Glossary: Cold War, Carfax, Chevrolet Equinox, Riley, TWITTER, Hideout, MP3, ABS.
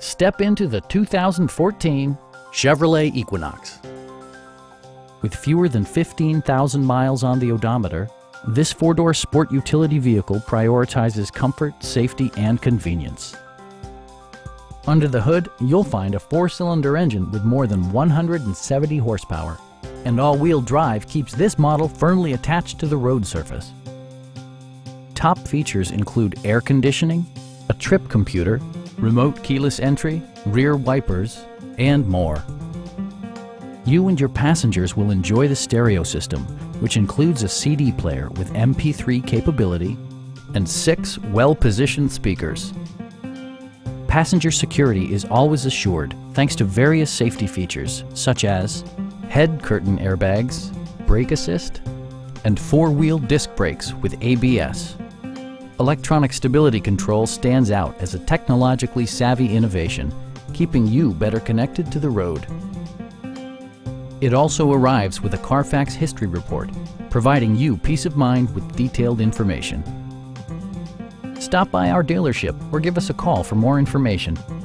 Step into the 2014 Chevrolet Equinox. With fewer than 15,000 miles on the odometer, this four-door sport utility vehicle prioritizes comfort, safety, and convenience. Under the hood, you'll find a four-cylinder engine with more than 170 horsepower, and all-wheel drive keeps this model firmly attached to the road surface. Top features include air conditioning, a trip computer, remote keyless entry, rear wipers, and more. You and your passengers will enjoy the stereo system, which includes a CD player with MP3 capability and 6 well-positioned speakers. Passenger security is always assured thanks to various safety features such as head curtain airbags, brake assist, and four-wheel disc brakes with ABS. Electronic stability control stands out as a technologically savvy innovation, keeping you better connected to the road. It also arrives with a Carfax history report, providing you peace of mind with detailed information. Stop by our dealership or give us a call for more information.